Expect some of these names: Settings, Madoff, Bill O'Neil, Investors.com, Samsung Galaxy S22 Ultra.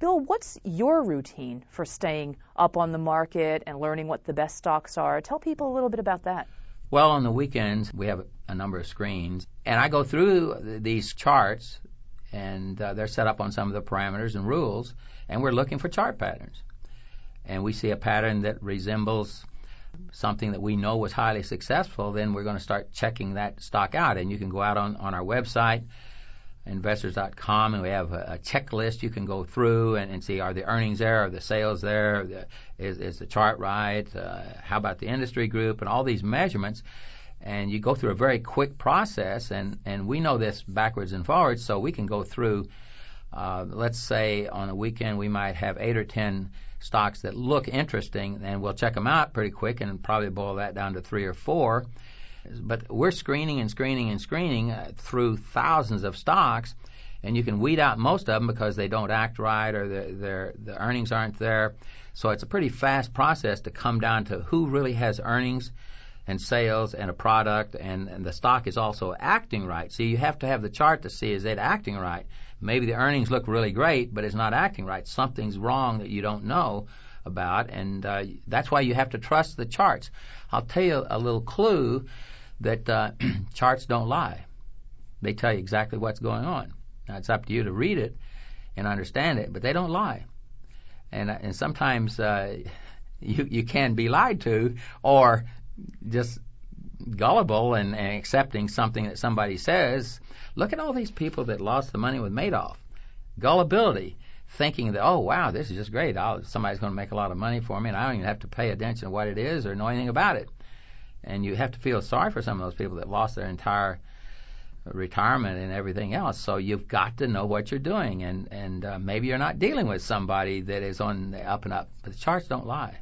Bill, what's your routine for staying up on the market and learning what the best stocks are? Tell people a little bit about that. Well, on the weekends, we have a number of screens, and I go through these charts, and they're set up on some of the parameters and rules, and we're looking for chart patterns. And we see a pattern that resembles something that we know was highly successful, then we're going to start checking that stock out. And you can go out on our website, Investors.com, and we have a checklist you can go through and see, are the earnings there, are the sales there, is the chart right, how about the industry group, and all these measurements. And you go through a very quick process, and we know this backwards and forwards, so we can go through, let's say on a weekend we might have 8 or 10 stocks that look interesting, and we'll check them out pretty quick and probably boil that down to 3 or 4. But we're screening and screening and screening through thousands of stocks, and you can weed out most of them because they don't act right or the earnings aren't there. So it's a pretty fast process to come down to who really has earnings and sales and a product, and the stock is also acting right. So you have to have the chart to see, is it acting right? Maybe the earnings look really great, but it's not acting right. Something's wrong that you don't know about, and that's why you have to trust the charts. I'll tell you a little clue that charts don't lie. They tell you exactly what's going on. Now, it's up to you to read it and understand it, but they don't lie. And sometimes you can be lied to, or just gullible and accepting something that somebody says. Look at all these people that lost the money with Madoff. Gullibility, thinking that, oh, wow, this is just great. Somebody's going to make a lot of money for me, and I don't even have to pay attention to what it is or know anything about it. And you have to feel sorry for some of those people that lost their entire retirement and everything else. So you've got to know what you're doing, and maybe you're not dealing with somebody that is on the up and up. But the charts don't lie.